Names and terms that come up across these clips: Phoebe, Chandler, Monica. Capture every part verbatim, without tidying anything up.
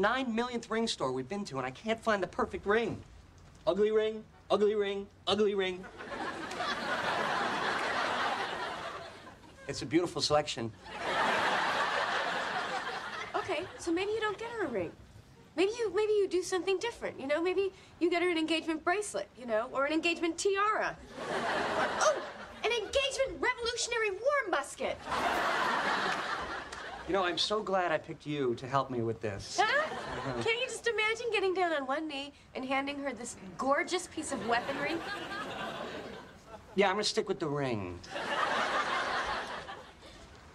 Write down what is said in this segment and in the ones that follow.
nine millionth ring store we've been to, and I can't find the perfect ring. Ugly ring, ugly ring, ugly ring. It's a beautiful selection. Okay, so maybe you don't get her a ring. Maybe you, maybe you do something different, you know? Maybe you get her an engagement bracelet, you know? Or an engagement tiara. Or, oh, an engagement Revolutionary War musket. You know, I'm so glad I picked you to help me with this. Huh? Uh-huh. Can't you just imagine getting down on one knee and handing her this gorgeous piece of weaponry? Yeah, I'm gonna stick with the ring.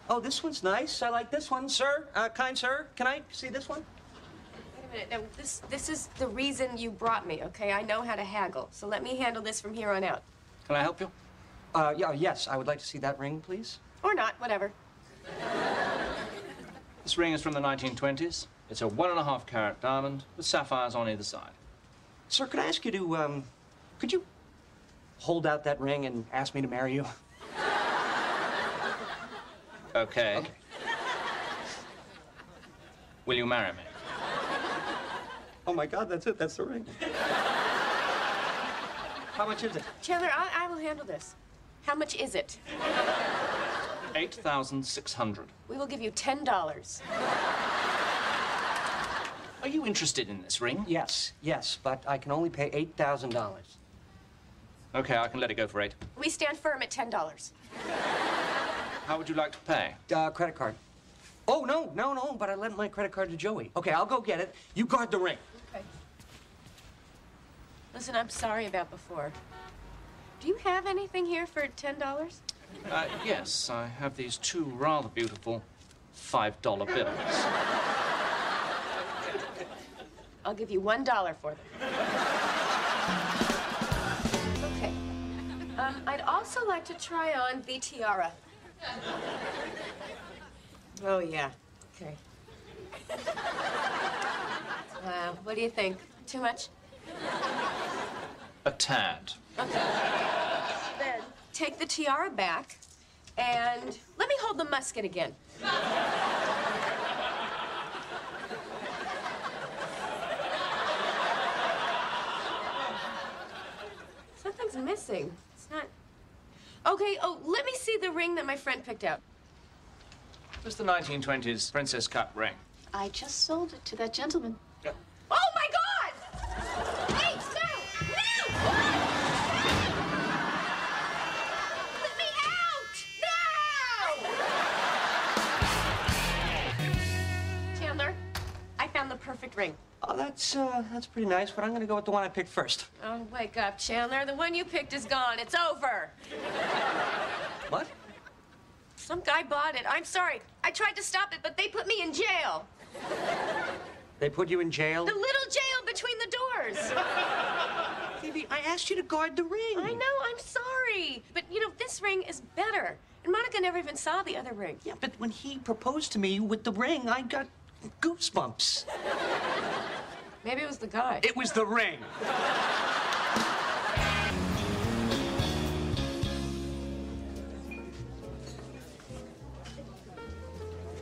Oh, this one's nice. I like this one, sir. Uh, kind sir, can I see this one? Wait a minute. Now, this, this is the reason you brought me, okay? I know how to haggle, so let me handle this from here on out. Can I help you? Uh, yeah, yes, I would like to see that ring, please. Or not, whatever. This ring is from the nineteen twenties. It's a one and a half carat diamond with sapphires on either side. Sir, could I ask you to, um, could you hold out that ring and ask me to marry you? Okay. Okay. Will you marry me? Oh my God, that's it, that's the ring. How much is it? Chandler, I, I will handle this. How much is it? eight thousand six hundred. We will give you ten dollars. Are you interested in this ring? Yes, yes, but I can only pay eight thousand dollars. Okay, I can let it go for eight. We stand firm at ten dollars. How would you like to pay? Uh, credit card. Oh, no, no, no, but I lent my credit card to Joey. Okay, I'll go get it. You guard the ring. Okay. Listen, I'm sorry about before. Do you have anything here for ten dollars? Uh, yes, I have these two rather beautiful five dollar bills. I'll give you one dollar for them. Okay. Um, I'd also like to try on the tiara. Oh, yeah. Okay. Wow. What do you think? Too much? A tad. Okay. Take the tiara back, and let me hold the musket again. Something's missing. It's not... Okay, oh, let me see the ring that my friend picked out. It was the nineteen twenties princess cut ring. I just sold it to that gentleman. Yeah. Oh, my God! Perfect ring. Oh, that's, uh, that's pretty nice, but I'm gonna go with the one I picked first. Oh, wake up, Chandler. The one you picked is gone. It's over. What? Some guy bought it. I'm sorry. I tried to stop it, but they put me in jail. They put you in jail? The little jail between the doors. Phoebe, I asked you to guard the ring. I know. I'm sorry. But, you know, this ring is better. And Monica never even saw the other ring. Yeah, but when he proposed to me with the ring, I got... goosebumps. Maybe it was the guy. It was the ring.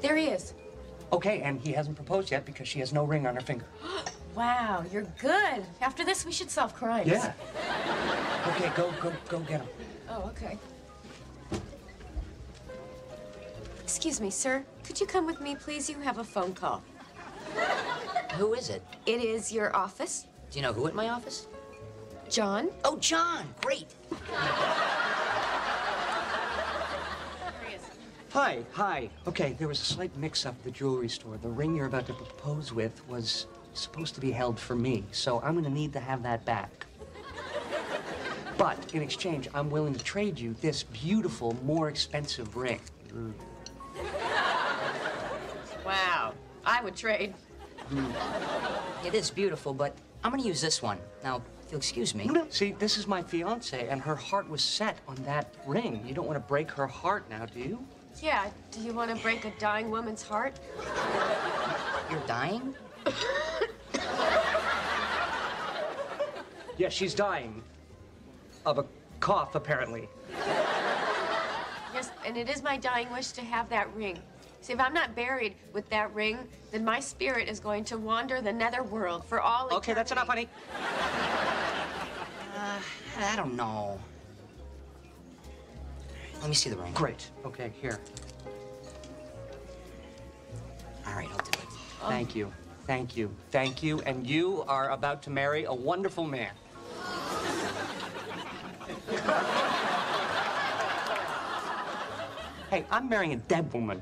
There he is. Okay, and he hasn't proposed yet because she has no ring on her finger. Wow, you're good. After this, we should solve crimes. Yeah. Okay, go, go, go get him. Oh, okay. Excuse me, sir. Could you come with me, please? You have a phone call. Who is it? It is your office. Do you know who at my office? John. Oh, John. Great. Hi, hi. Okay, there was a slight mix-up at the jewelry store. The ring you're about to propose with was supposed to be held for me, so I'm going to need to have that back. But in exchange, I'm willing to trade you this beautiful, more expensive ring. Mm. Wow, I would trade. Mm. It is beautiful, but I'm gonna use this one. Now, if you'll excuse me. No, no. See, this is my fiance, and her heart was set on that ring. You don't want to break her heart now, do you? Yeah, do you want to break a dying woman's heart? You're dying? Yeah, she's dying. Of a cough, apparently. Yes, and it is my dying wish to have that ring. See, if I'm not buried with that ring, then my spirit is going to wander the nether world for all eternity. Okay, that's enough, honey. Uh, I don't know. Let me see the ring. Great. Okay, here. All right, I'll do it. Oh. Thank you. Thank you. Thank you. And you are about to marry a wonderful man. Hey, I'm marrying a dead woman.